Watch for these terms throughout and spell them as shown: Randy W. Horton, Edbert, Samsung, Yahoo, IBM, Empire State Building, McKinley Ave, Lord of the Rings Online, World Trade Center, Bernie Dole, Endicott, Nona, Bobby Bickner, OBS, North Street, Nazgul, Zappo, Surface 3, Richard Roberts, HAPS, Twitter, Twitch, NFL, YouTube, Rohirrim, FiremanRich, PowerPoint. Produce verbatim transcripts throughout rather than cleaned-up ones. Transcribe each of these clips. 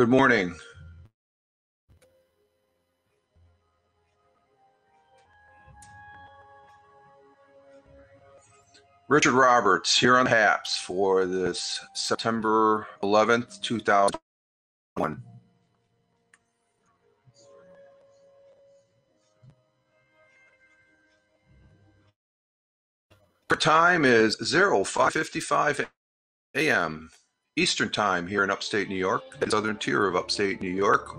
Good morning. Richard Roberts here on HAPS for this September eleventh, two thousand one. Our time is oh five fifty-five a m Eastern Time here in upstate New York, the southern tier of upstate New York.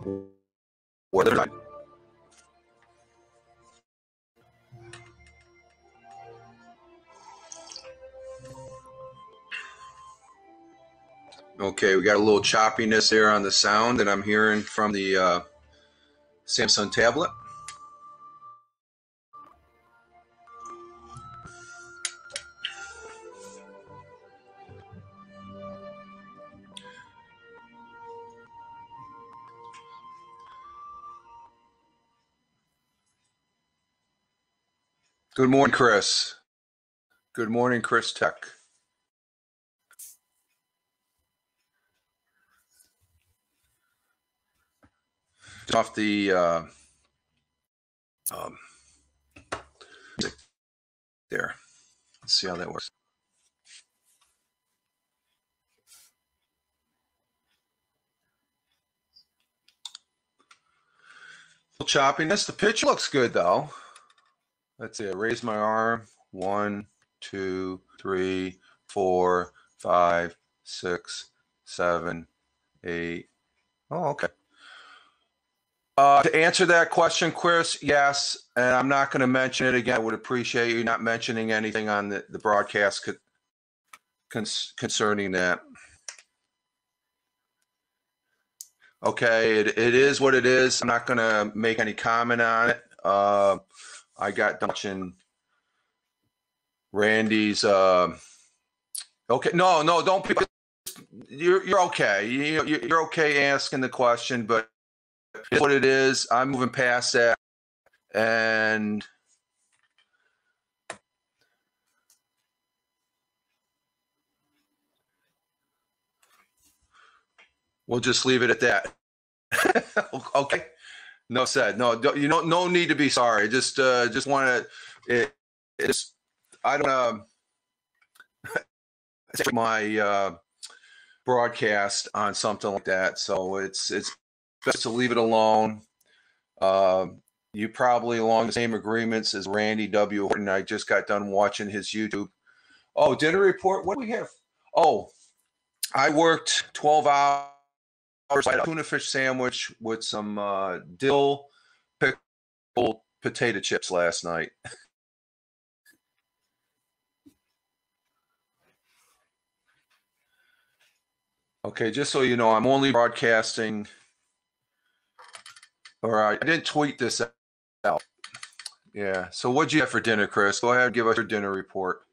Okay, we got a little choppiness there on the sound that I'm hearing from the uh, Samsung tablet. Good morning, Chris. Good morning, Chris Tech. Off the uh, um, there. Let's see how that works. A little choppiness. The picture looks good though. Let's see, I raise my arm. One, two, three, four, five, six, seven, eight. Oh, okay. Uh, to answer that question, Chris, yes, and I'm not going to mention it again. I would appreciate you not mentioning anything on the, the broadcast co con concerning that. Okay, it, it is what it is. I'm not going to make any comment on it. Uh, I got done watching Randy's. Uh, okay, no, no, don't. Be, you're you're okay. You you're okay asking the question, but it's what it is. I'm moving past that, and we'll just leave it at that. Okay. No said. No, you don't. No need to be sorry. Just, uh, just want to. It, it's. I don't. Um, my uh, broadcast on something like that. So it's it's best to leave it alone. Uh, you probably along the same agreements as Randy W. Horton. I just got done watching his YouTube. Oh, dinner report. What do we have? Oh, I worked twelve hours. I had a tuna fish sandwich with some uh, dill pickled potato chips last night. Okay, just so you know, I'm only broadcasting. All right, I didn't tweet this out. Yeah, so what'd you have for dinner, Chris? Go ahead and give us your dinner report.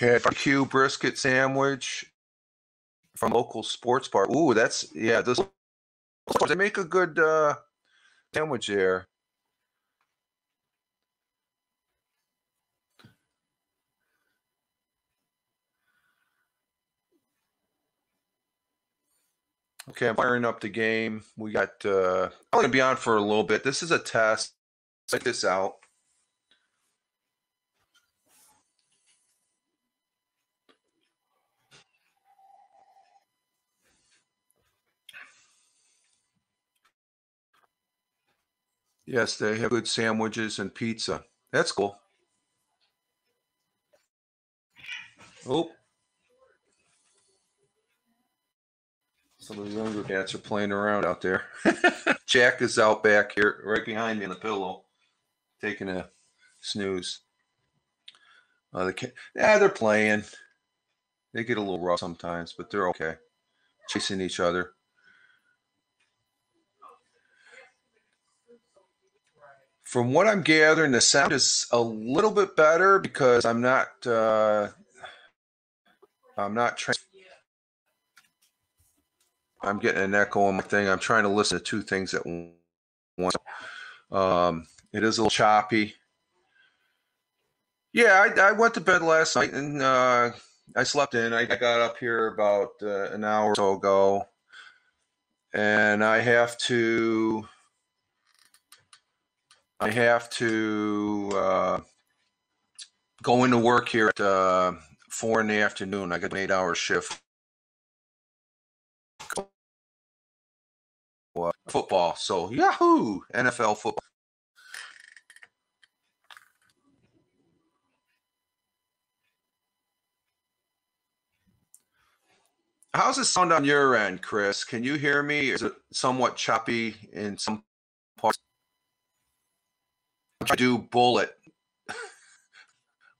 Had barbecue brisket sandwich from local sports bar. Ooh, that's, yeah, this, they make a good uh, sandwich there. Okay, I'm firing up the game. We got, uh, I'm going to be on for a little bit. This is a test. Check this out. Yes, they have good sandwiches and pizza. That's cool. Oh. Some of the younger cats are playing around out there. Jack is out back here, right behind me on the pillow, taking a snooze. Uh, the yeah, they're playing. They get a little rough sometimes, but they're okay. Chasing each other. From what I'm gathering, the sound is a little bit better because I'm not, uh, I'm not trying. I'm getting an echo on my thing. I'm trying to listen to two things at once. Um, it is a little choppy. Yeah, I, I went to bed last night and uh, I slept in. I got up here about uh, an hour or so ago, and I have to. I have to uh, go into work here at uh, four in the afternoon. I got an eight-hour shift. Football, so Yahoo! N F L football. How's the sound on your end, Chris? Can you hear me? Is it somewhat choppy in some parts? I do bullet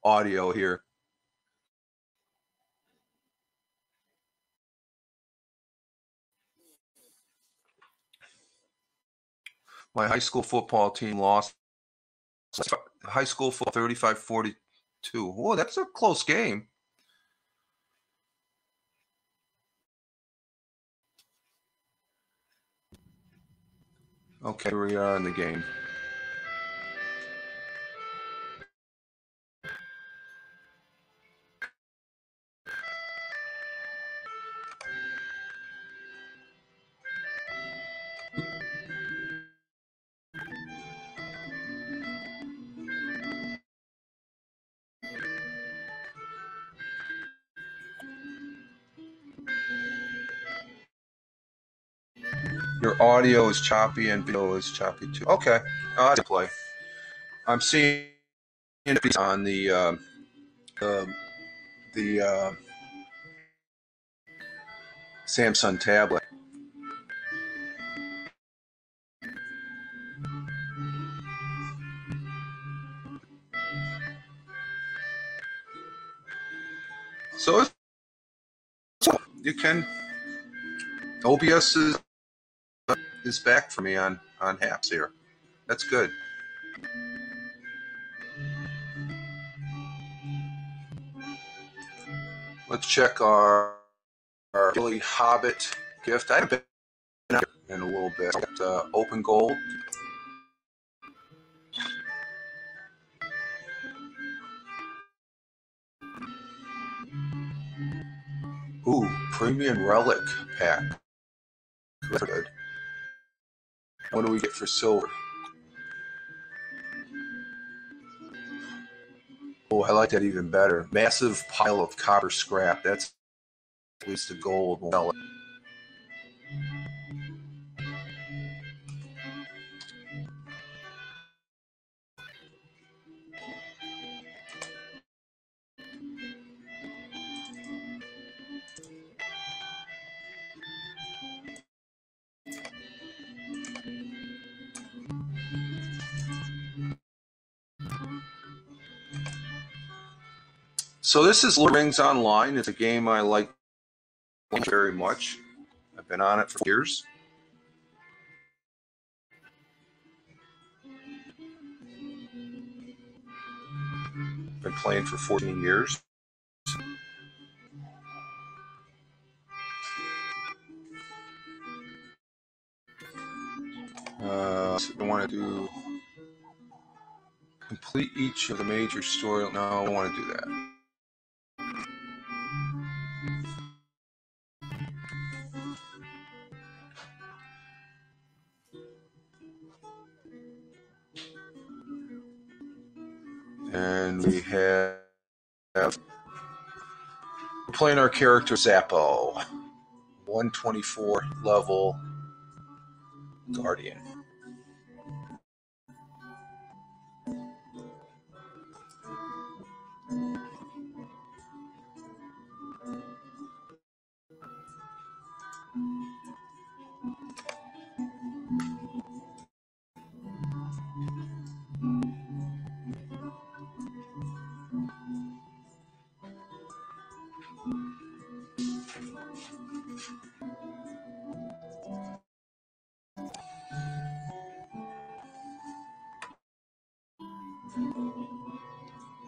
audio here. My high school football team lost high school for thirty-five forty-two. Whoa, that's a close game. Okay, here we are in the game. Your audio is choppy and video is choppy too. Okay, uh, play. I'm seeing it on the uh, uh, the uh, Samsung tablet. So it's, so you can O B S is. Is back for me on on HAPS here. That's good. Let's check our our Billy Hobbit gift. I haven't been out in a little bit. Uh, open gold. Ooh, premium relic pack. That's good. What do we get for silver? Oh, I like that even better. Massive pile of copper scrap. That's at least the gold one. So this is Lord of the Rings Online. It's a game I like very much. I've been on it for years. Been playing for fourteen years. Uh, so I want to do complete each of the major story. No, I don't want to do that. And we have, have playing our character Zappo, one twenty-four level guardian.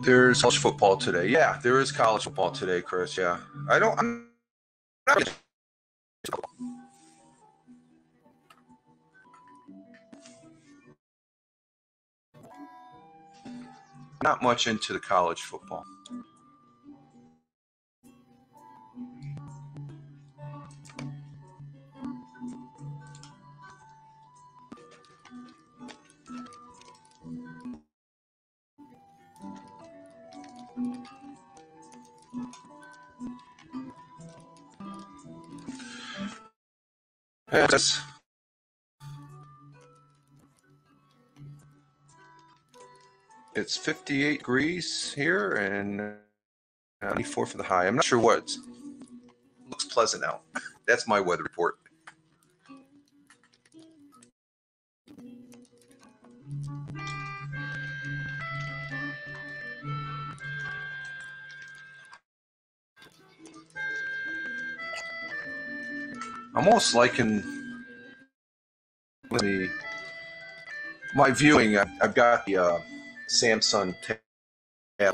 There's college football today. Yeah, there is college football today, Chris. Yeah, I don't. I'm not not much into the college football. Yes. It's fifty-eight degrees here and ninety-four for the high. I'm not sure what. Looks pleasant out. That's my weather report. I'm almost liking the, my viewing. I, I've got the uh, Samsung tab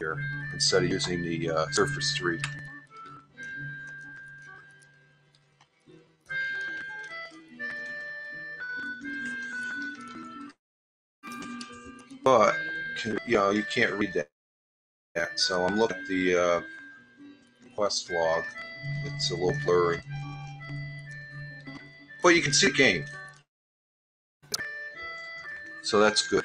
here instead of using the uh, Surface three. But can, you know, you can't read that. Yet, so I'm looking at the uh, quest log. It's a little blurry. Well, you can see the game. So that's good.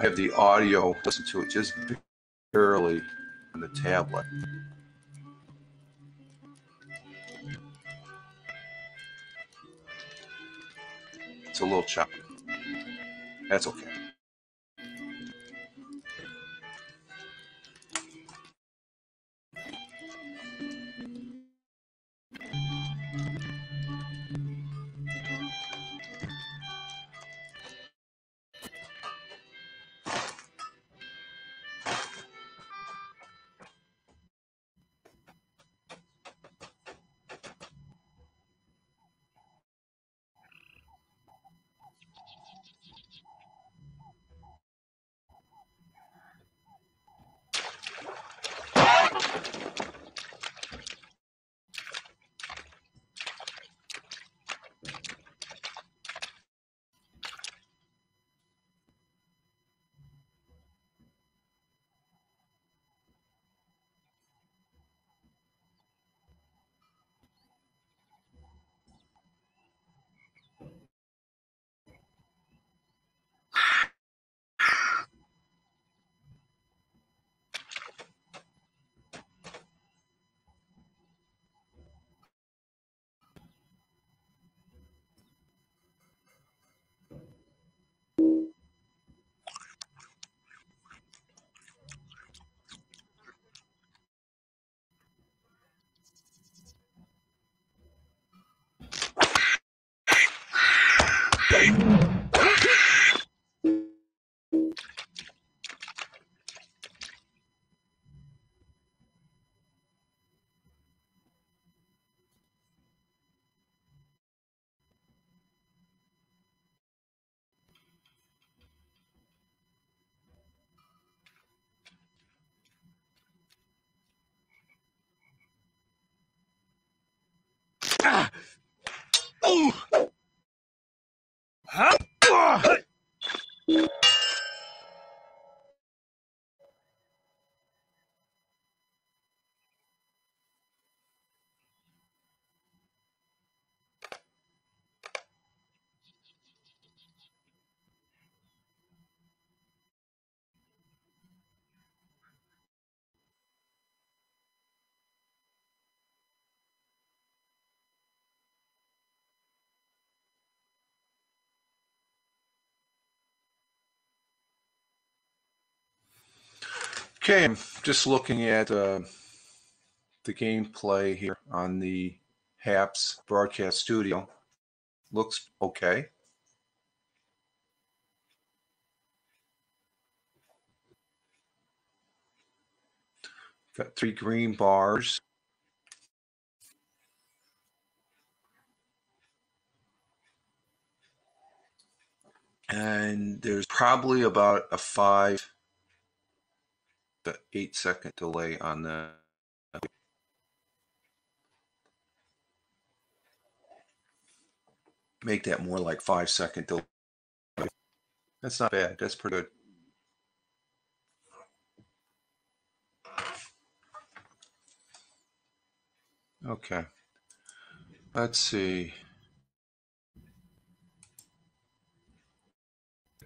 Have the audio, listen to it just barely on the tablet. It's a little choppy. That's okay. Oh! Huh? Oh. Okay, I'm just looking at uh, the gameplay here on the HAPS broadcast studio. Looks okay. Got three green bars. And there's probably about a five to eight second delay on the. Make that more like five second delay. That's not bad. That's pretty good. Okay. Let's see.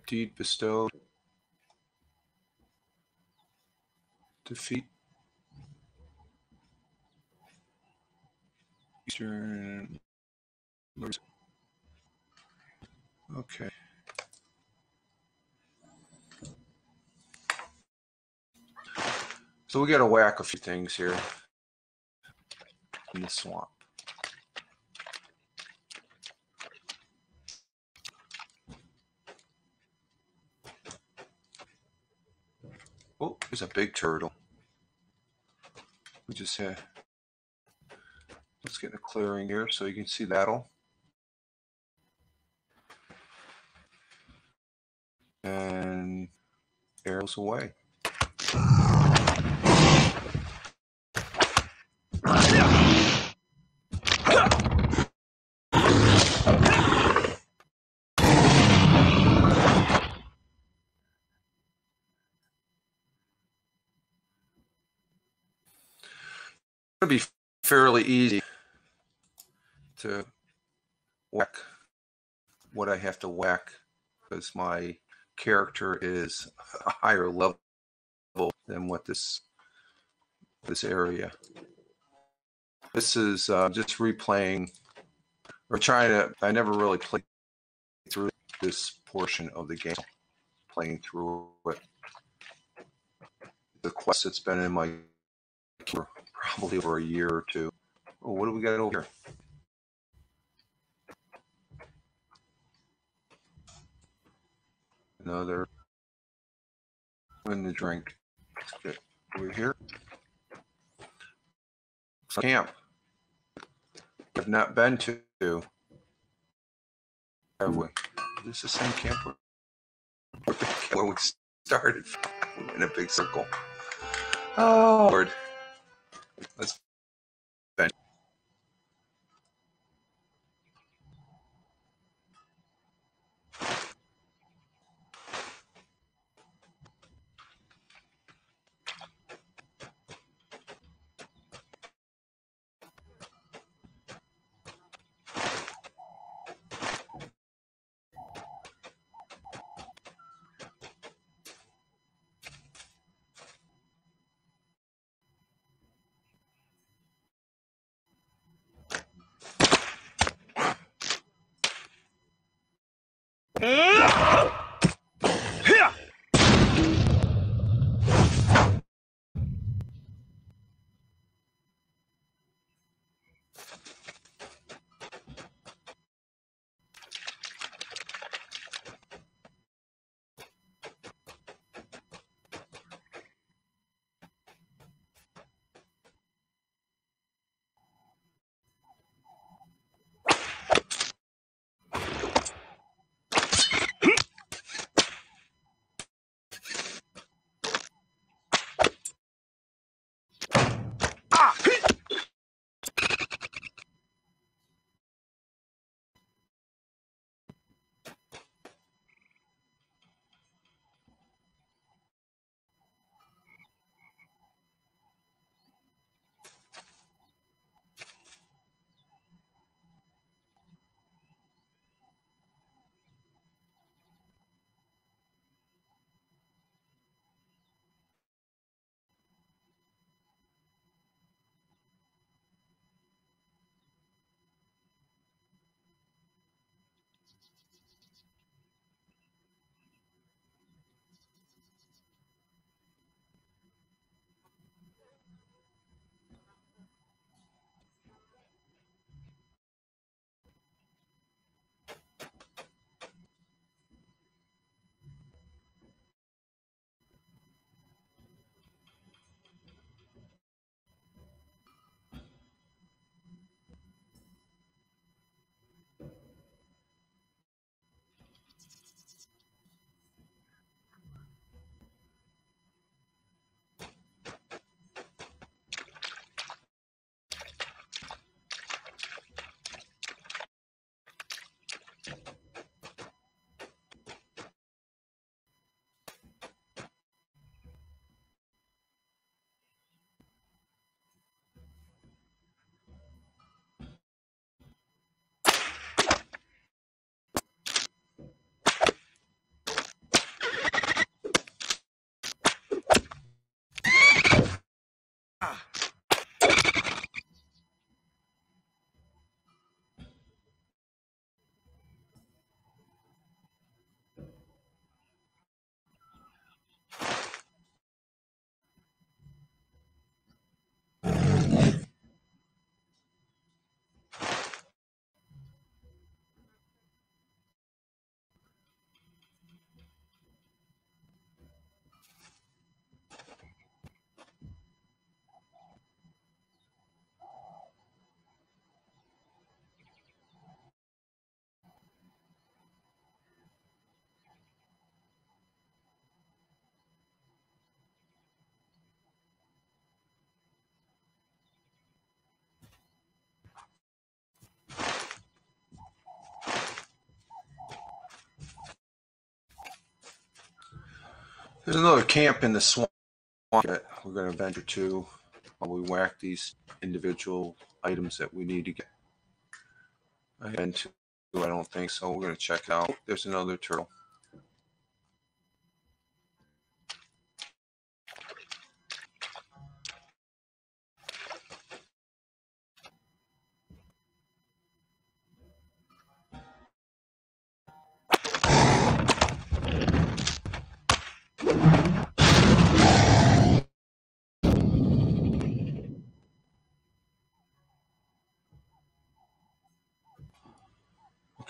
Deed bestowed. Defeat. Eastern. Okay. So we got to whack a few things here in the swamp. Oh, there's a big turtle. We just had. Let's get a clearing here so you can see that'll. And arrows away. It'll be fairly easy to whack what I have to whack because my character is a higher level than what this this area. This is uh, just replaying or trying to. I never really played through this portion of the game. Playing through it, the quest that's been in my for probably over a year or two. Oh, what do we got over here? Another in the drink. Let's get over here. It's a camp I've not been to. Have we? This is the same camp where, where we started in a big circle. Oh, Lord. Let's bend. There's another camp in the swamp that we're going to venture to while we whack these individual items that we need to get. And two, I don't think so. We're going to check out. There's another turtle.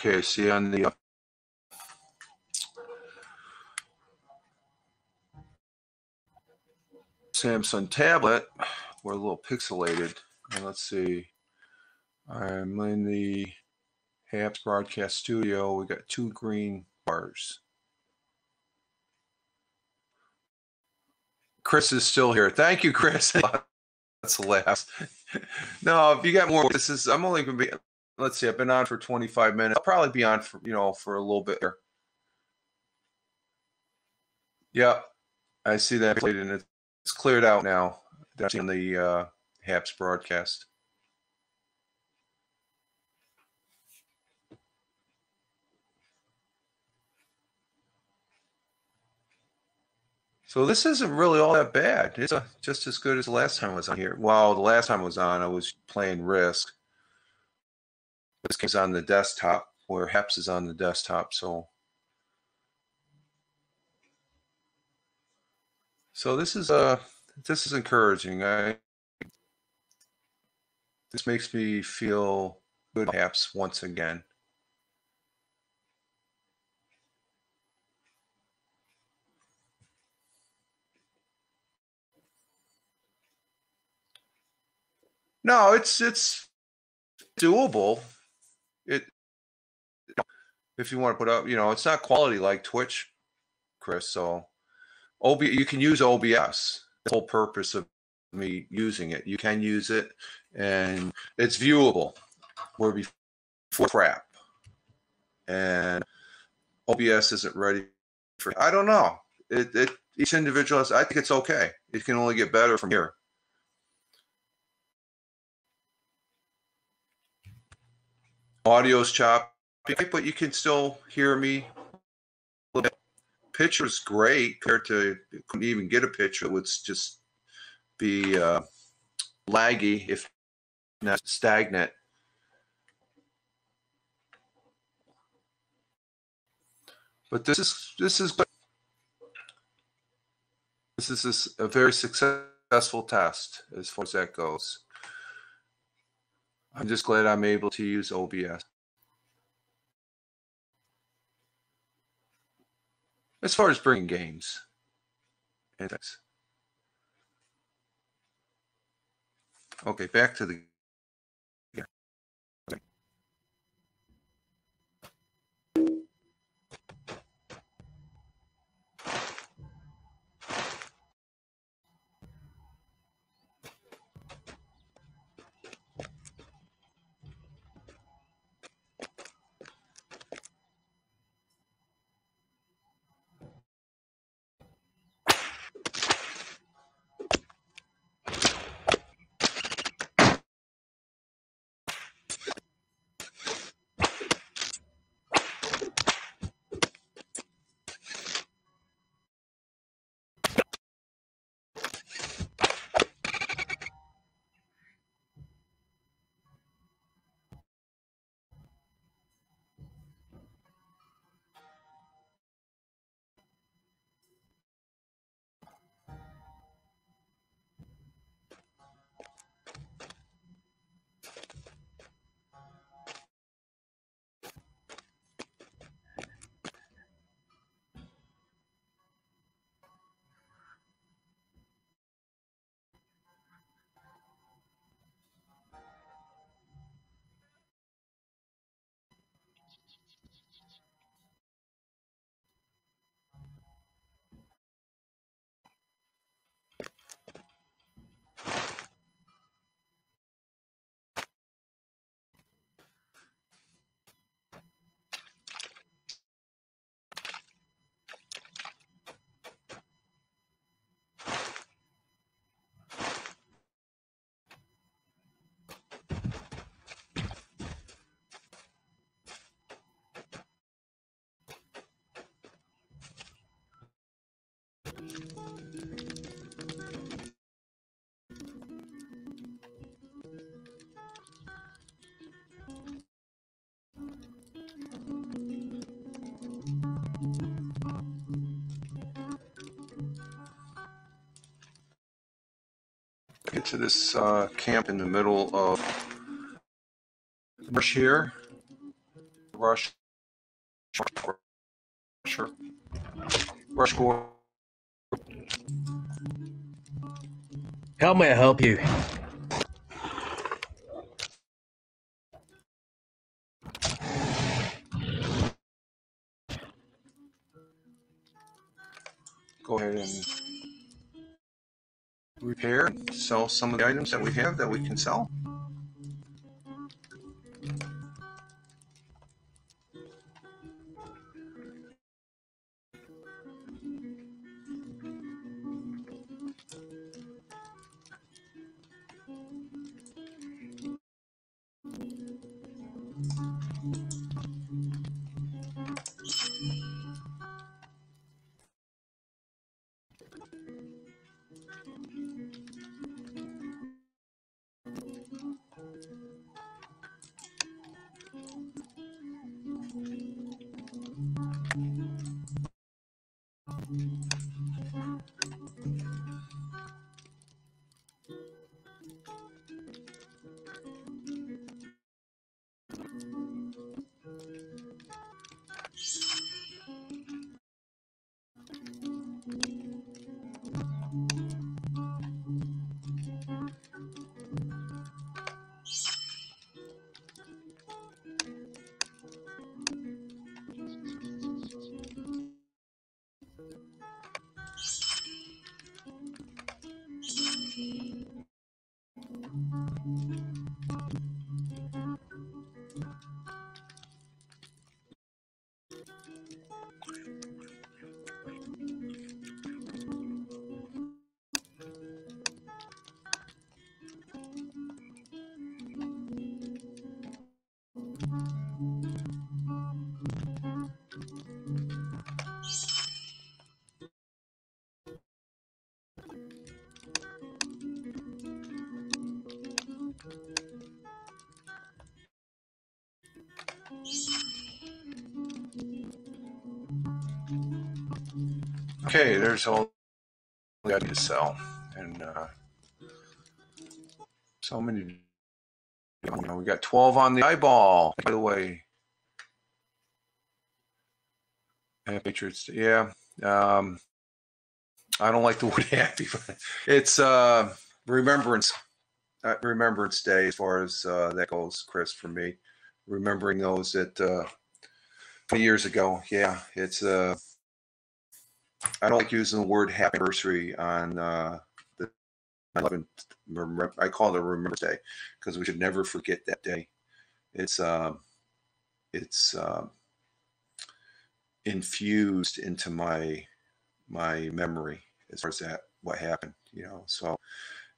Okay, see on the uh, Samsung tablet, we're a little pixelated. And let's see, I'm in the HAPS broadcast studio. We got two green bars. Chris is still here. Thank you, Chris. That's the last. No, if you got more, this is, I'm only going to be. Let's see, I've been on for twenty-five minutes. I'll probably be on for, you know, for a little bit here. Yeah, I see that, and it's cleared out now. That's in the uh, HAPS broadcast. So this isn't really all that bad. It's a, just as good as the last time I was on here. Well, the last time I was on, I was playing Risk. This game's on the desktop, where HAPS is on the desktop, so so this is uh this is encouraging. I this makes me feel good. HAPS once again. No, it's it's doable. It, if you want to put up, you know, it's not quality like Twitch, Chris. So, O B, you can use O B S. That's the whole purpose of me using it. You can use it, and it's viewable. Where before crap, and O B S isn't ready for. I don't know. It, it each individual has. I think it's okay. It can only get better from here. Audio's choppy, but you can still hear me. Picture's great compared to, couldn't even get a picture. It would just be uh, laggy, if not stagnant. But this is this is this is a very successful test as far as that goes. I'm just glad I'm able to use O B S. As far as bringing games and things. Okay, back to the. Yeah. Okay. get to this uh, camp in the middle of Rush here. Rush. Rush. Rush. How may I help you? Go ahead and repair and sell some of the items that we have that we can sell. Okay, there's all I need to sell, and uh, so many. You know, we got twelve on the eyeball. By the way, I have pictures. Yeah, um, I don't like the word happy, but it's uh, remembrance, uh, Remembrance Day, as far as uh, that goes, Chris. For me, remembering those that uh, twenty years ago. Yeah, it's uh. I don't like using the word happy anniversary on uh, the eleventh. I call it a Remembrance Day because we should never forget that day. It's uh, it's uh, infused into my my memory as far as that what happened. You know, so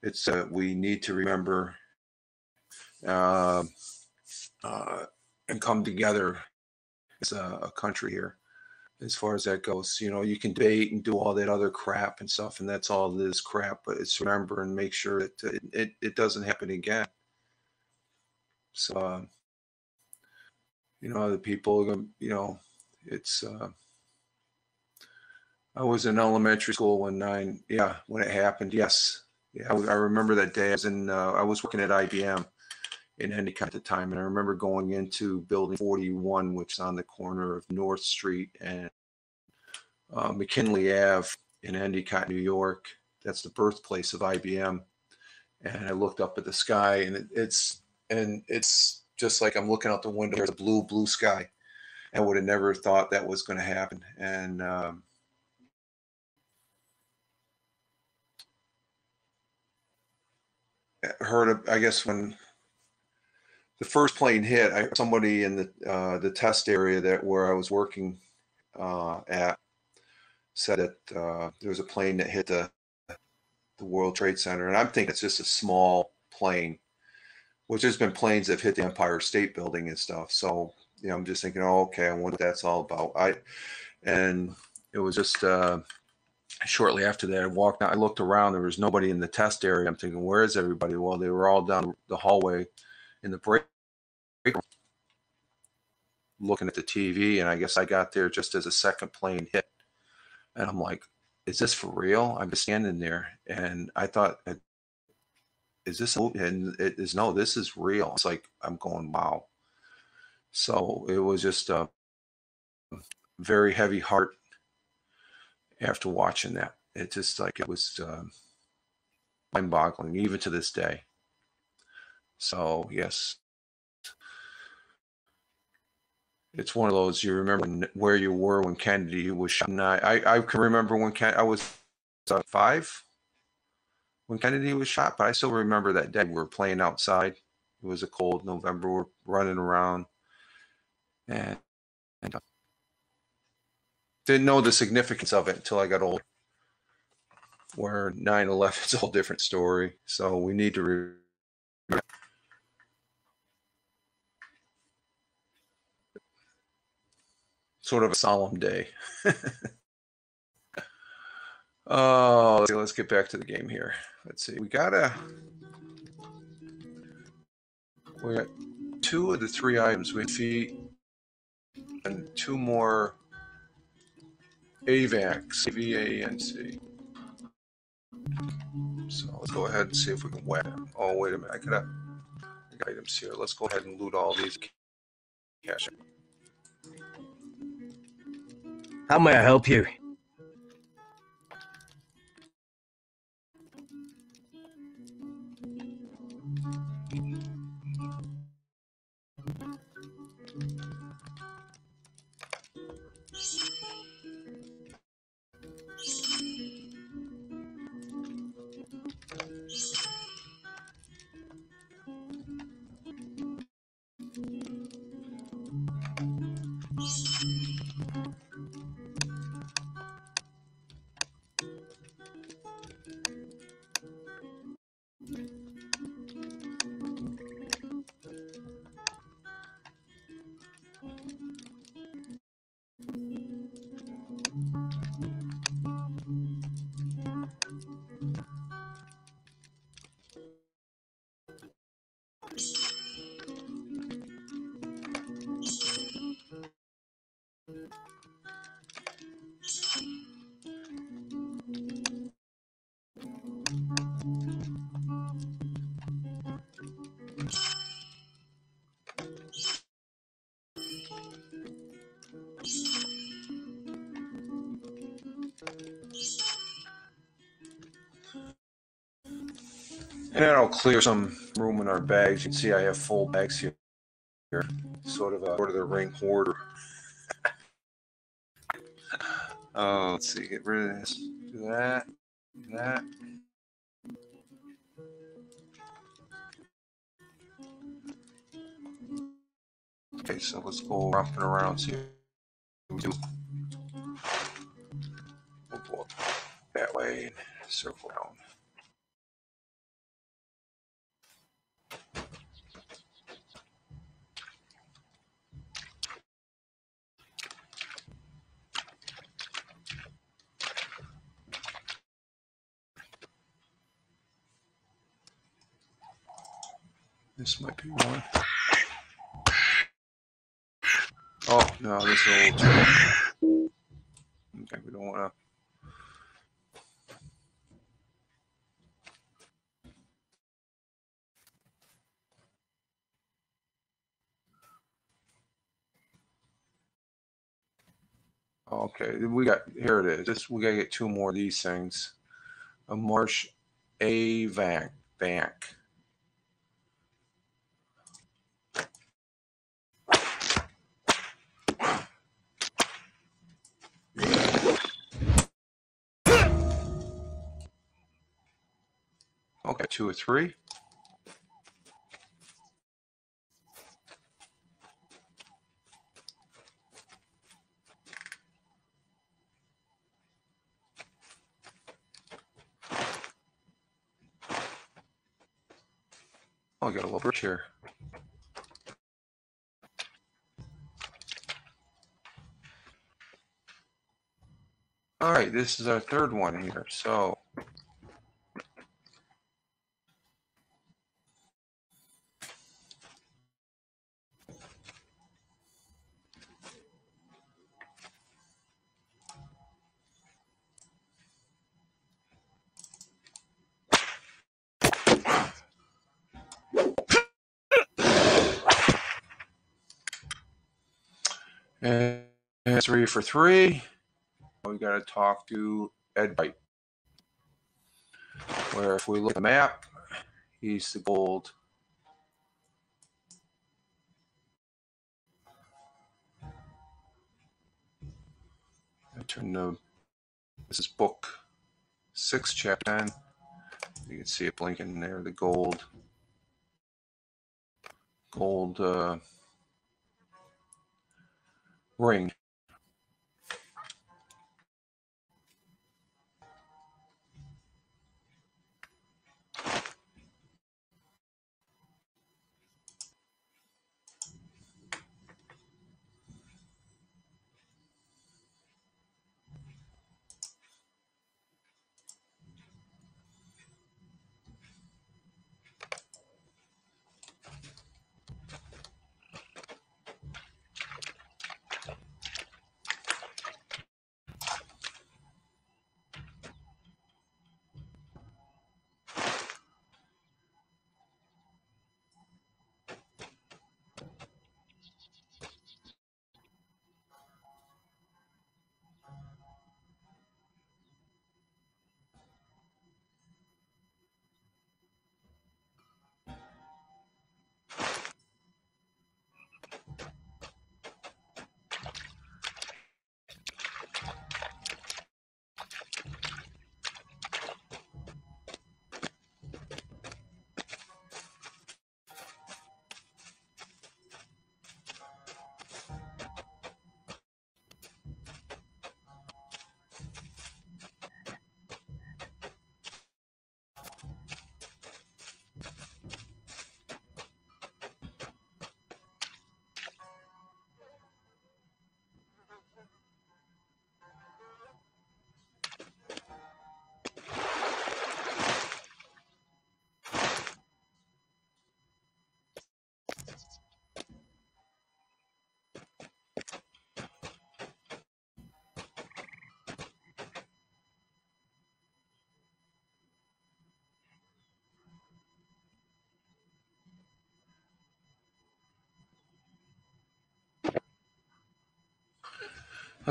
it's uh, we need to remember uh, uh, and come together as a, a country here. As far as that goes, you know, you can debate and do all that other crap and stuff, and that's all this crap, but it's remember and make sure that it, it, it doesn't happen again. So, uh, you know, the people, you know, it's, uh, I was in elementary school when nine, yeah, when it happened, yes. Yeah, I, I remember that day. I was in, uh, I was working at I B M in Endicott at the time, and I remember going into building forty-one, which is on the corner of North Street and uh, McKinley Avenue in Endicott, New York. That's the birthplace of I B M. And I looked up at the sky, and it, it's and it's just like I'm looking out the window. There's a blue, blue sky. I would have never thought that was going to happen. And um, heard of, I guess when the first plane hit, I, somebody in the uh, the test area that where I was working uh, at said that uh, there was a plane that hit the the World Trade Center, and I'm thinking it's just a small plane, which there's been planes that have hit the Empire State Building and stuff. So you know, I'm just thinking, oh, okay, I wonder what that's all about. I and it was just uh, shortly after that, I walked out, I looked around, there was nobody in the test area. I'm thinking, where is everybody? Well, they were all down the hallway in the break, break room, looking at the T V, and I guess I got there just as a second plane hit, and I'm like, is this for real? I'm just standing there, and I thought, is this a movie? And it is, no, this is real. It's like, I'm going, wow. So it was just a very heavy heart after watching that. It just like, it was uh, mind boggling, even to this day. So yes, it's one of those, you remember where you were when Kennedy was shot. And I, I, I can remember when Ken, I was uh, five when Kennedy was shot, but I still remember that day. We were playing outside. It was a cold November. We were running around and, and uh, didn't know the significance of it until I got older. Where nine eleven, it's a whole different story. So we need to remember. Sort of a solemn day. Oh, let's, see, let's get back to the game here. Let's see. We gotta. We got two of the three items. We feed and two more. AVANCs. A V A N C. So let's go ahead and see if we can whack them. Oh wait a minute. I gotta. I got items here. Let's go ahead and loot all these cash. How may I help you? And then I'll clear some room in our bags. You can see I have full bags here. Sort of a Lord of the Ring hoarder. Oh, let's see. Get rid of this. Do that. Do that. Okay, so let's go romping around here. We'll pull up that way and circle down. This might be one. Oh, no, this is old. Okay, we don't want to. Okay, we got, here it is. This, we got to get two more of these things. A Marsh A V A C bank. Okay, two or three. Oh, I got a little bridge here. All right, this is our third one here, so. And three for three. We got to talk to Edbert. Where if we look at the map, he's the gold. I turn the, this is book six, chapter ten. You can see it blinking there, the gold. Gold uh, ring.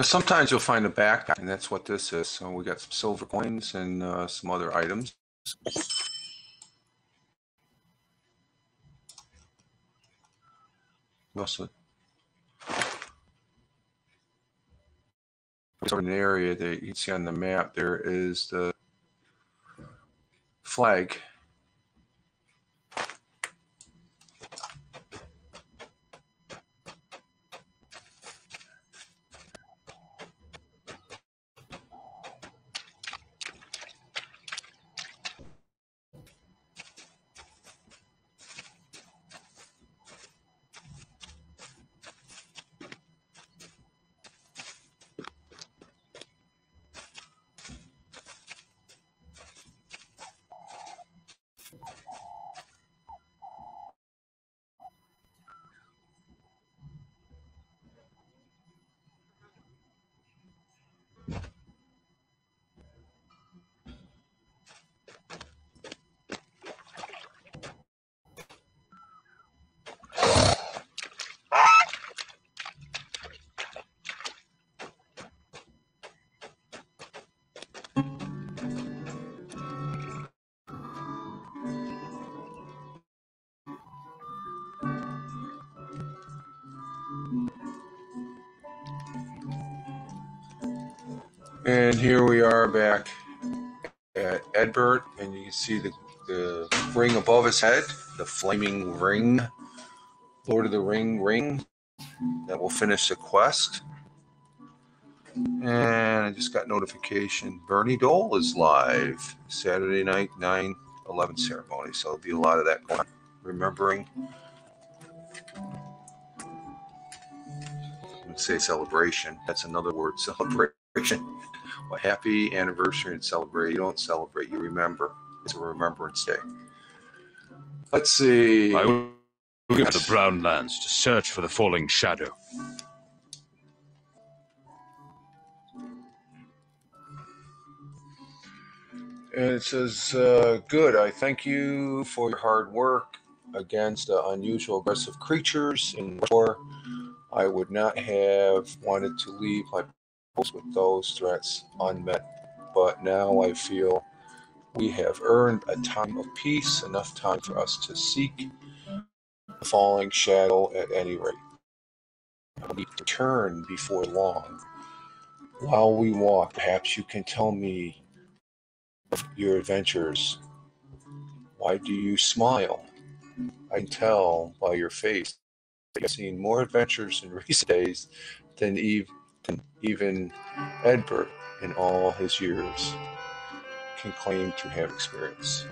Sometimes you'll find a backpack, and that's what this is. So we got some silver coins and uh, some other items. Mostly. In an area that you can see on the map, there is the flag. And here we are back at Edbert, and you can see the, the ring above his head, the flaming ring, Lord of the Ring ring, that will finish the quest. And I just got notification, Bernie Dole is live, Saturday night, nine eleven ceremony, so there'll be a lot of that going on, remembering, let's say celebration, that's another word, celebration. Well, happy anniversary and celebrate. You don't celebrate, you remember. It's a remembrance day. Let's see. I will go to the brown lands to search for the falling shadow. And it says, uh, good, I thank you for your hard work against the unusual aggressive creatures in war. I would not have wanted to leave my post with those threats unmet, but now I feel we have earned a time of peace, enough time for us to seek the falling shadow at any rate. We return before long. While we walk, perhaps you can tell me of your adventures. Why do you smile? I can tell by your face that you've seen more adventures in recent days than even, than even Edbert in all his years can claim to have experienced.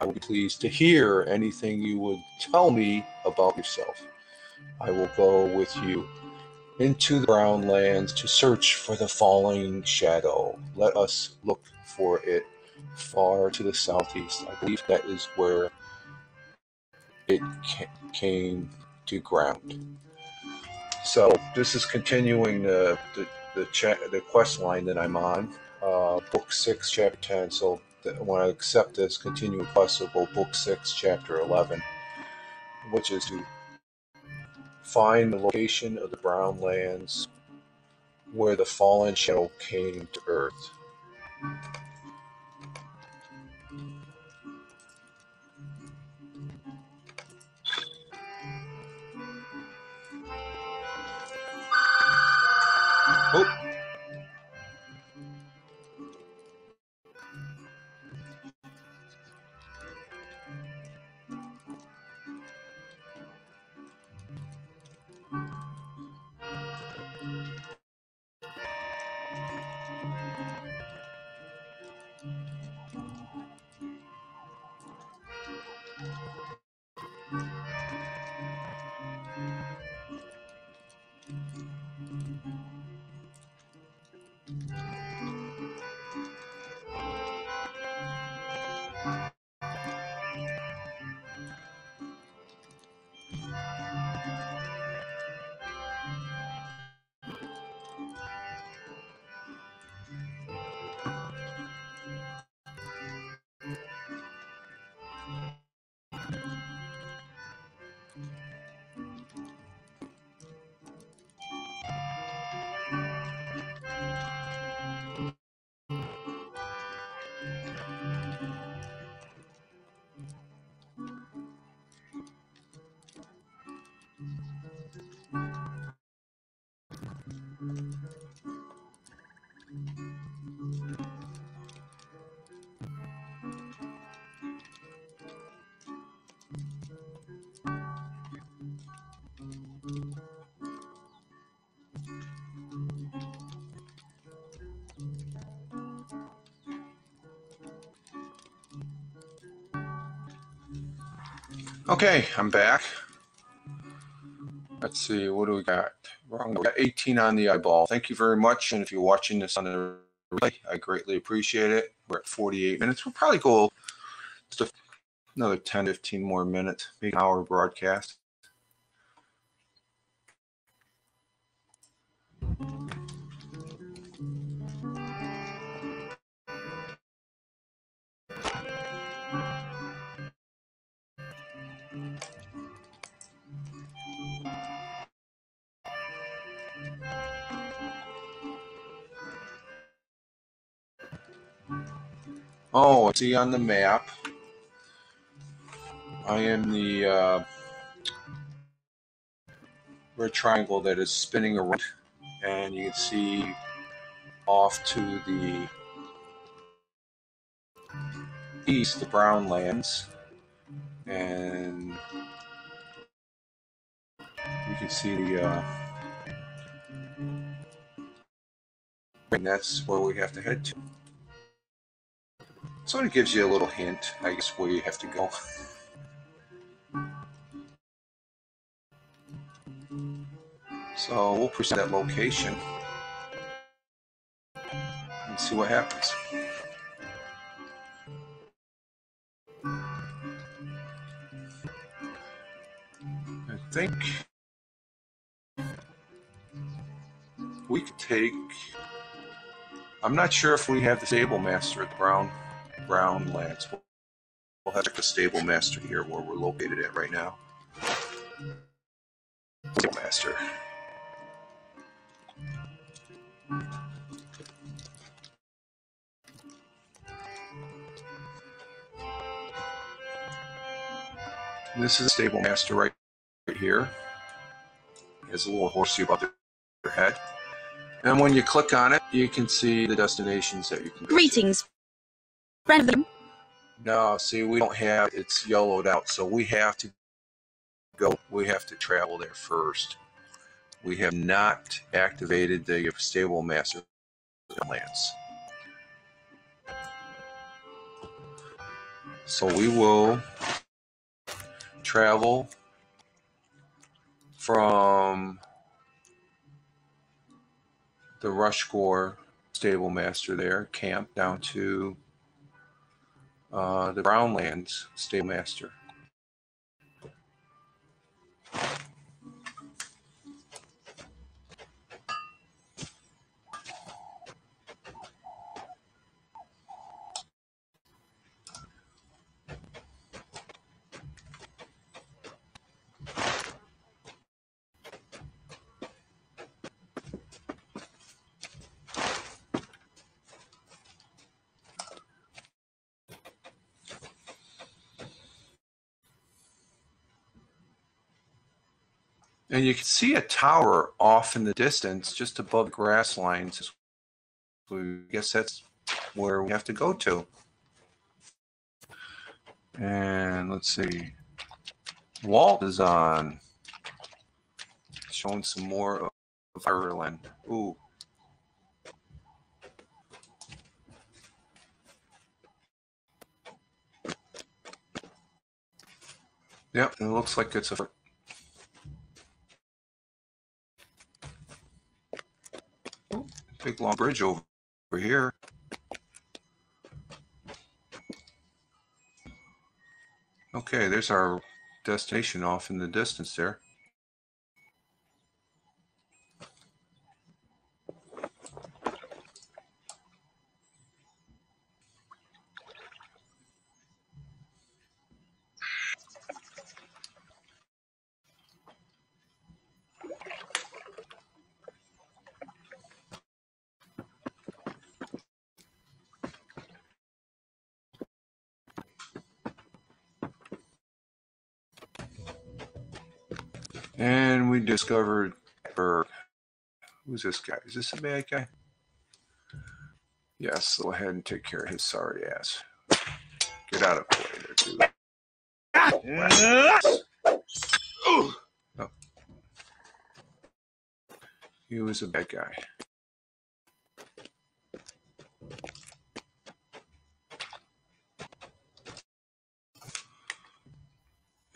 I would be pleased to hear anything you would tell me about yourself. I will go with you into the brown lands to search for the falling shadow. Let us look for it far to the southeast. I believe that is where it came to ground. So this is continuing the the the, cha the quest line that I'm on, uh, book six, chapter ten. So that when I accept this continuing quest, it will book six, chapter eleven, which is to find the location of the brown lands where the fallen shadow came to earth. Oh. Okay, I'm back. Let's see, what do we got? We got eighteen on the eyeball. Thank you very much, and if you're watching this on the replay, I greatly appreciate it. We're at forty-eight minutes. We'll probably go just another ten, fifteen more minutes, maybe an hour broadcast. Oh, see on the map, I am the uh, red triangle that is spinning around, and you can see off to the east, the brown lands, and you can see the, uh, and that's where we have to head to. Sort of gives you a little hint, I guess, where you have to go. So we'll pursue that location and see what happens. I think we could take, I'm not sure if we have the Stable Master at the Brown. Brown lands. We'll have a stable master here where we're located at right now. Master. This is a stable master right, right here. It has a little horseshoe above their head. And when you click on it, you can see the destinations that you can go Greetings. To. No, see, we don't have, it's yellowed out, so we have to go, we have to travel there first. We have not activated the stable master plans. So we will travel from the Rushcore stable master there camp down to uh, the Brownlands stable master. And you can see a tower off in the distance, just above grass lines. So I guess that's where we have to go to. And let's see. Walt is on. Showing some more of Ireland. Ooh. Yep, it looks like it's a... big long bridge over, over here. Okay, there's our destination off in the distance there. And we discovered Edbert. Who's this guy? Is this a bad guy? Yes, go ahead and take care of his sorry ass. Get out of the way there, dude. Oh. He was a bad guy.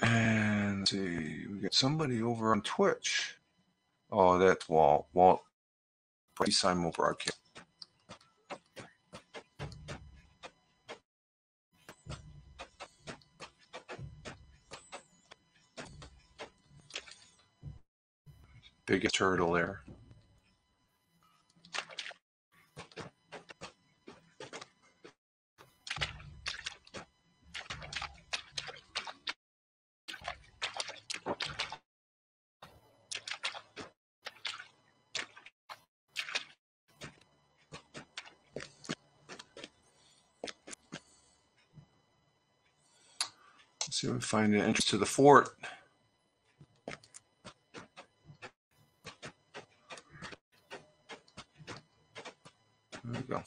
And let's see, we got somebody over on Twitch. Oh, that's Walt. Walt, please sign over our camp. Biggest turtle there. See if we find an entrance to the fort. There we go.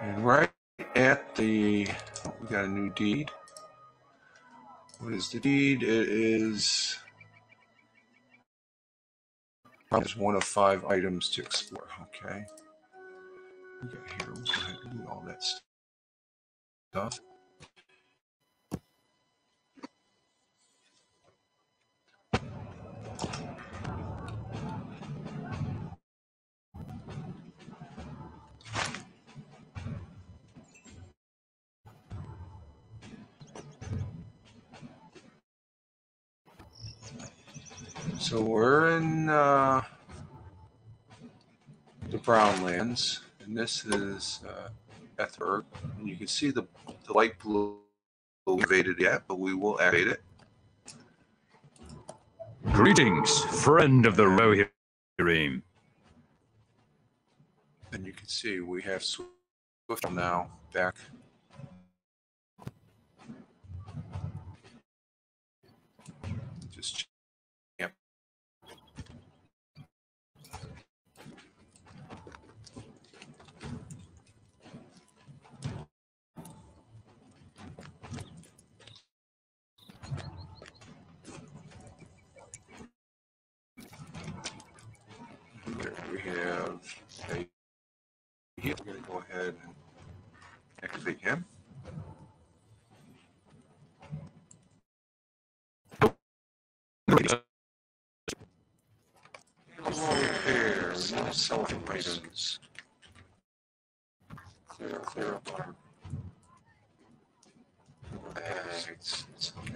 And right at the, we got a new deed. What is the deed? It is, it's one of five items to explore. Okay. We got here. We'll go ahead and do all that stuff. So we're in uh, the Brownlands, and this is uh, Edbert. And you can see the, the light blue activated yet, but we will activate it. Greetings, friend of the Rohirrim. And you can see we have Swift now back. Just yep. There we have a We're going to go ahead and exit him. There, no celebrations. Clear, clear up our bags. It's okay.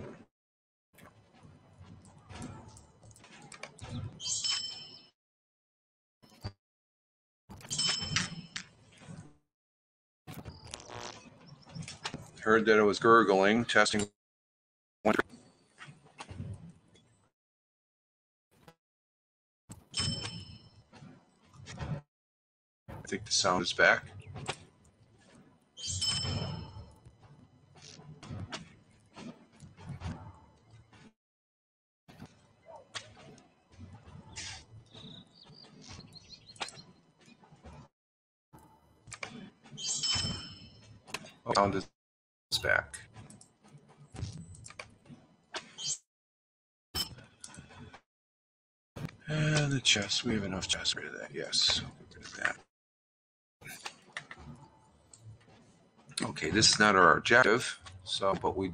Heard that it was gurgling, testing. I think the sound is back. Oh, sound is back. And the chest, we have enough chest for that, yes. Get rid of that. Okay, this is not our objective, so but we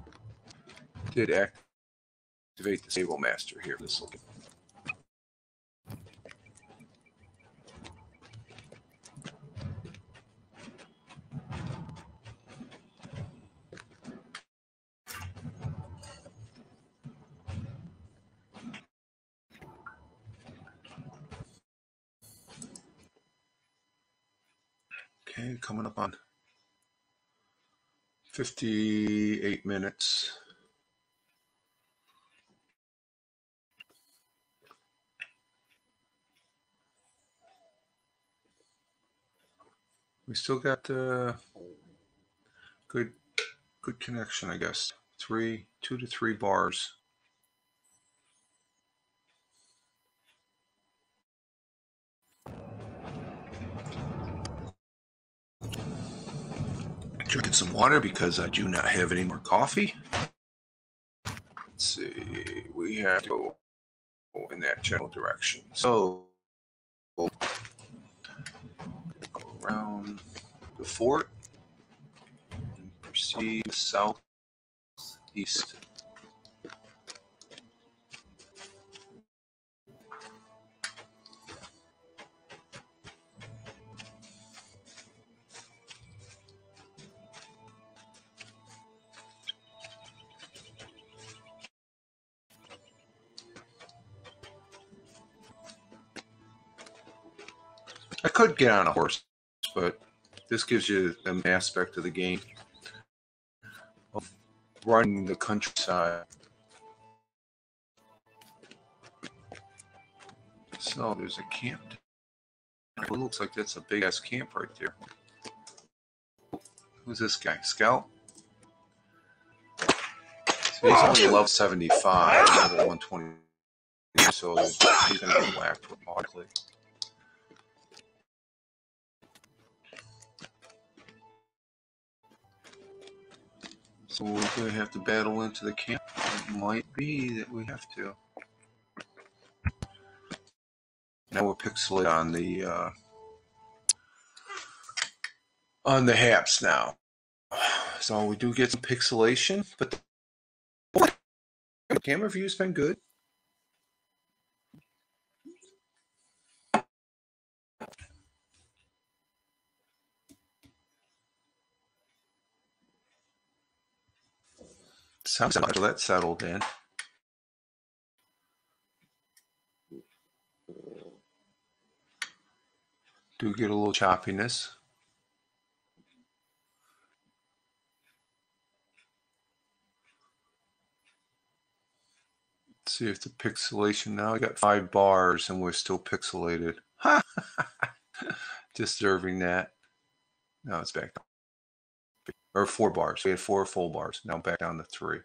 did activate the Sable Master here. This will get okay, coming up on fifty-eight minutes. We still got uh, good, good connection, I guess. Three, two to three bars. Drinking some water because I do not have any more coffee. Let's see, we have to go in that general direction. So, we'll go around the fort and proceed southeast. I could get on a horse, but this gives you an aspect of the game of running the countryside. So there's a camp. It looks like that's a big ass camp right there. Who's this guy? Scout? So he's only level seventy-five, level one twenty. So he's going to be whacked automatically. So we're going to have to battle into the camp. It might be that we have to. Now we're pixelated on the uh, on the HAPS now. So we do get some pixelation, but the camera view's been good. Sounds like that settled in. Do get a little choppiness. Let's see if the pixelation, now I got five bars and we're still pixelated. Disturbing that. Now it's back down. Or four bars. We had four full bars. Now back down to three.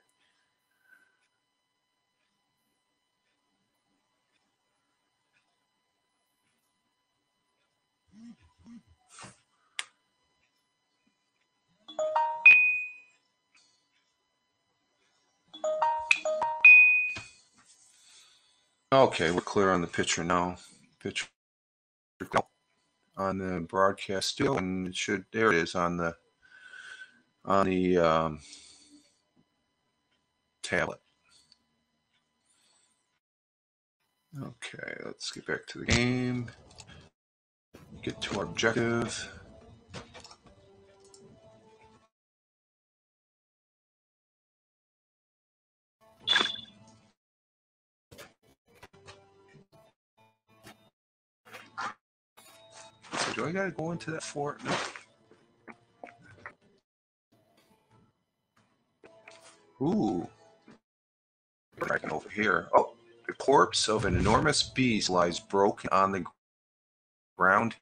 Okay, we're clear on the picture now. Picture on the broadcast still, and it should, there it is on the on the um, tablet. Okay, let's get back to the game. Get to our objective. Do I gotta go into that fort? No. Ooh. Right over here. Oh, the corpse of an enormous beast lies broken on the ground.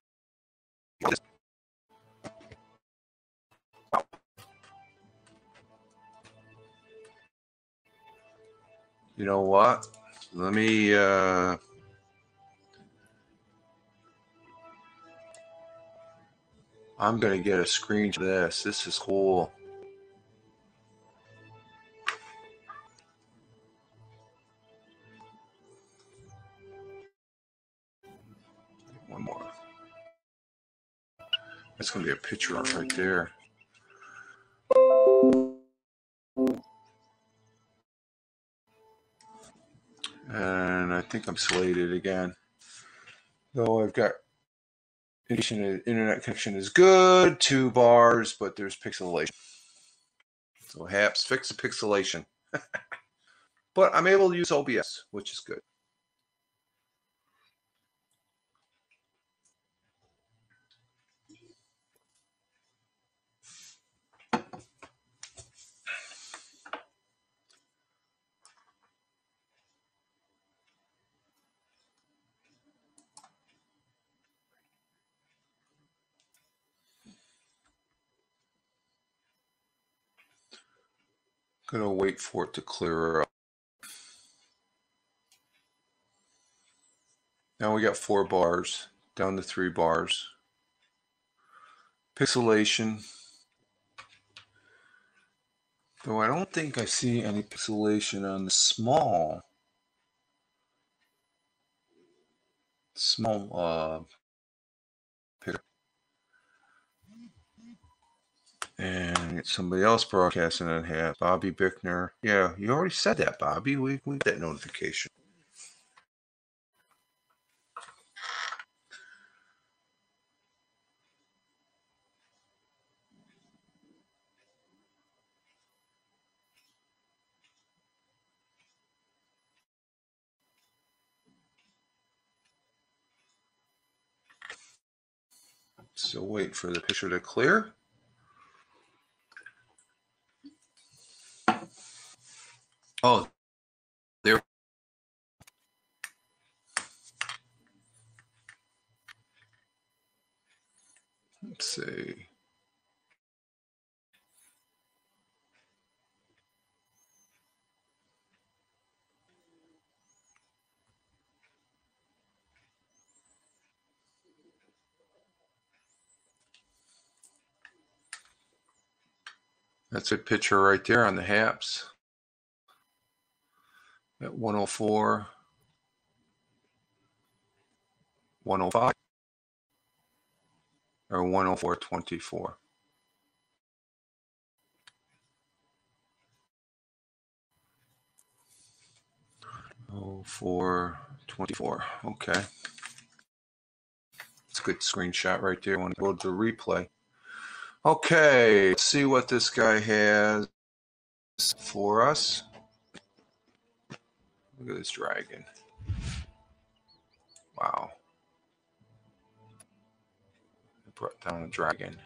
You know what? Let me, uh... I'm going to get a screen for this. This is cool. One more. That's going to be a picture of right there. And I think I'm slated again. Though I've got... internet connection is good, two bars, but there's pixelation. So HAPS, fix the pixelation. But I'm able to use O B S, which is good. Gonna wait for it to clear up. Now we got four bars, down to three bars. Pixelation. Though I don't think I see any pixelation on the small, small uh, picture. And it's somebody else broadcasting on HAPS. Bobby Bickner. Yeah, you already said that, Bobby. We we got that notification. So wait for the picture to clear. Oh, there. Let's see. That's a picture right there on the HAPS. At one oh four, one oh five, or one oh four twenty-four. oh four twenty-four. Okay. It's a good screenshot right there. I want to go to the replay. Okay. Let's see what this guy has for us. Look at this dragon. Wow. I brought down a dragon.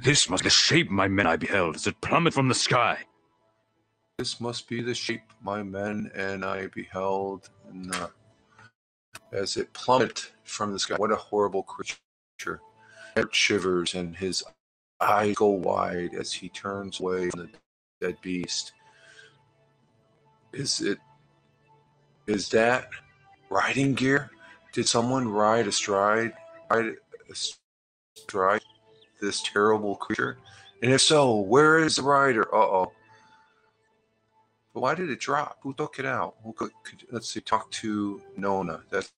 This must be the shape my men I beheld as it plummeted from the sky. This must be the shape my men and I beheld and, uh, as it plummeted from the sky. What a horrible creature. It shivers and his eyes go wide as he turns away from the dead beast. Is it... Is that riding gear? Did someone ride astride, ride astride this terrible creature? And if so, where is the rider? Uh-oh. But why did it drop? Who took it out? Who could, could, let's see, talk to Nona. That's,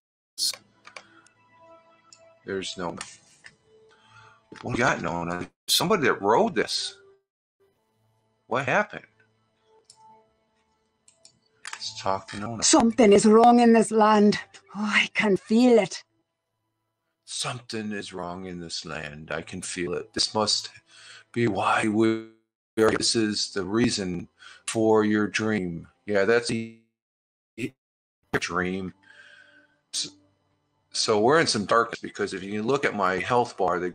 there's Nona. What do you got, Nona? Somebody that rode this. What happened? Let's talk to Nona. Something is wrong in this land. Oh, I can feel it. Something is wrong in this land. I can feel it. This must be why we are. This is the reason for your dream. Yeah, that's the dream. So we're in some darkness because if you look at my health bar, the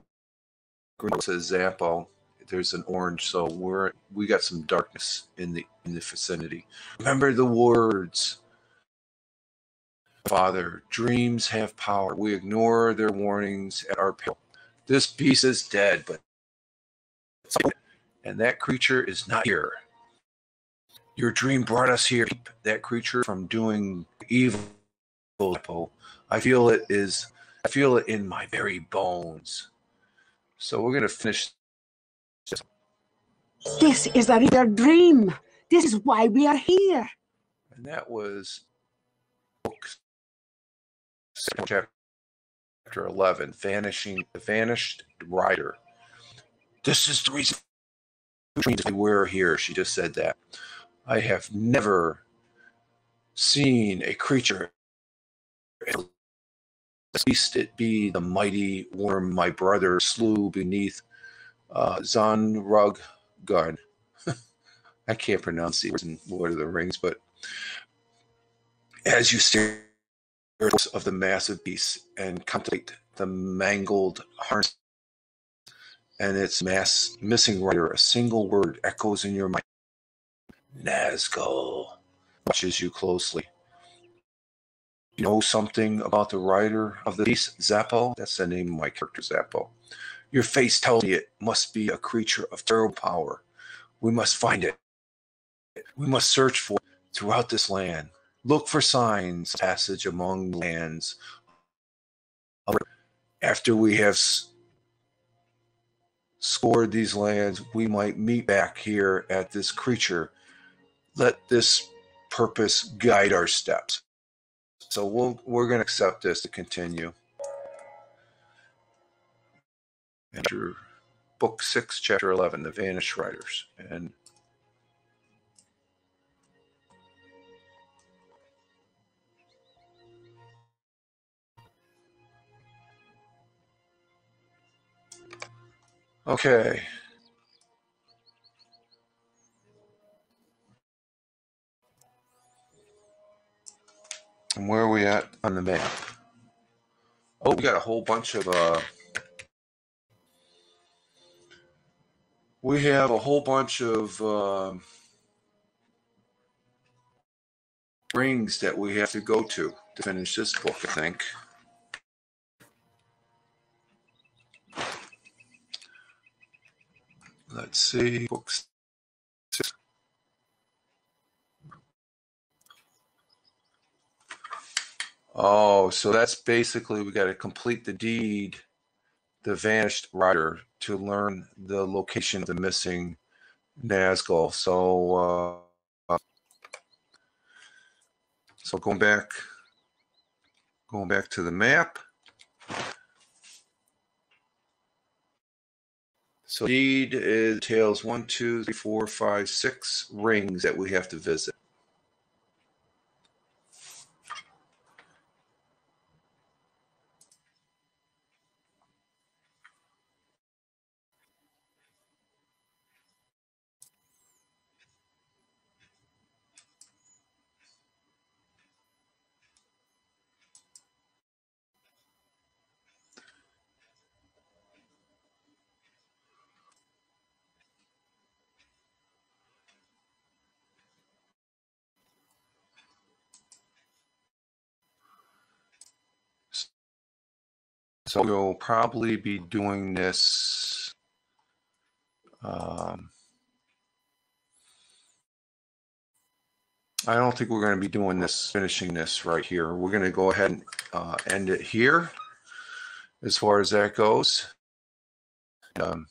green says Zappo. There's an orange, so we're we got some darkness in the in the vicinity. Remember the words. Father, dreams have power. We ignore their warnings at our peril. This beast is dead, but and that creature is not here. Your dream brought us here. Keep that creature from doing evil. I feel it is. I feel it in my very bones. So we're gonna finish. This is a real dream. This is why we are here. And that was chapter eleven, vanishing, the vanished rider. This is the reason we're here. She just said that. I have never seen a creature. At least it be the mighty worm my brother slew beneath uh, Zanrug gun. I can't pronounce these words in Lord of the Rings, but as you stare of the massive beast and contemplate the mangled harness and its mass missing rider, a single word echoes in your mind. Nazgul watches you closely. You know something about the rider of the beast, Zappo? That's the name of my character, Zappo. Your face tells me it must be a creature of terrible power. We must find it. We must search for it throughout this land. Look for signs, passage among lands. After we have scored these lands, we might meet back here at this creature. Let this purpose guide our steps. So we'll, we're going to accept this to continue. After book six, chapter eleven, The Vanished Riders. And okay. And where are we at on the map? Oh, we got a whole bunch of, uh, we have a whole bunch of uh, rings that we have to go to to finish this book, I think. Let's see. Book six. Oh, so that's basically we got to complete the deed, the vanished rider, to learn the location of the missing Nazgul. So, uh, so going back, going back to the map. So deed is details one, two, three, four, five, six rings that we have to visit. So we'll probably be doing this. Um, I don't think we're going to be doing this, finishing this right here. We're going to go ahead and uh, end it here as far as that goes. Um,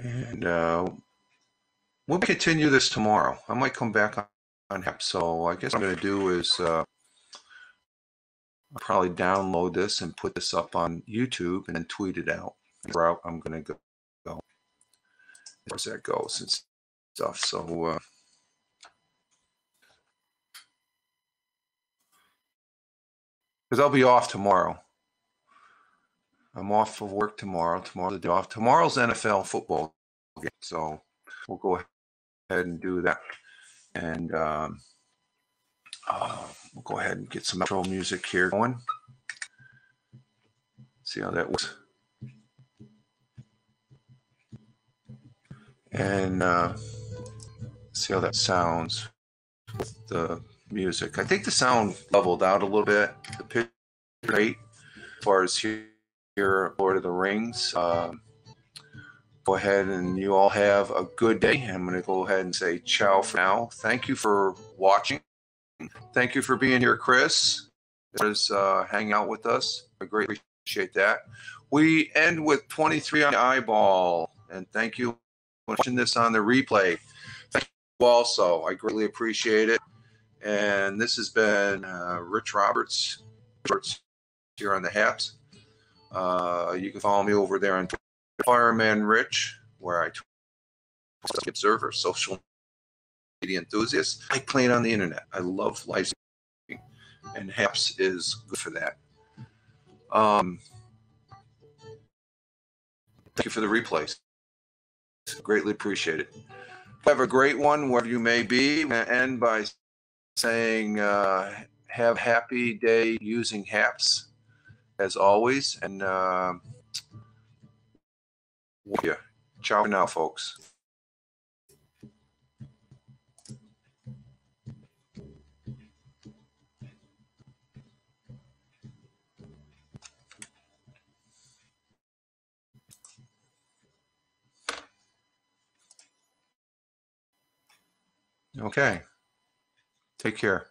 And uh, we'll continue this tomorrow. I might come back on, on HAPS. So I guess what I'm going to do is uh, probably download this and put this up on YouTube and then tweet it out. That's the route I'm going to go as that goes and stuff. So. Uh, because I'll be off tomorrow. I'm off of work tomorrow. Tomorrow's the day off. Tomorrow's N F L football game, so we'll go ahead and do that. And um, uh, we'll go ahead and get some outro music here going. See how that works. And uh, see how that sounds with the music. I think the sound leveled out a little bit. The pitch rate as far as here. Lord of the Rings. Uh, go ahead and you all have a good day. I'm going to go ahead and say ciao for now. Thank you for watching. Thank you for being here, Chris. Just uh, hang out with us. I greatly appreciate that. We end with twenty-three on the eyeball. And thank you for watching this on the replay. Thank you also. I greatly appreciate it. And this has been uh, Rich Roberts here on the HAPS. Uh, you can follow me over there on Twitter, Fireman Rich, where I tweet the observer, social media enthusiast. I play on the internet. I love live streaming, and HAPS is good for that. Um, thank you for the replays. Greatly appreciate it. Have a great one, wherever you may be. I'm going to end by saying, uh, have a happy day using HAPS. As always, and uh, yeah, ciao for now, folks. Okay, take care.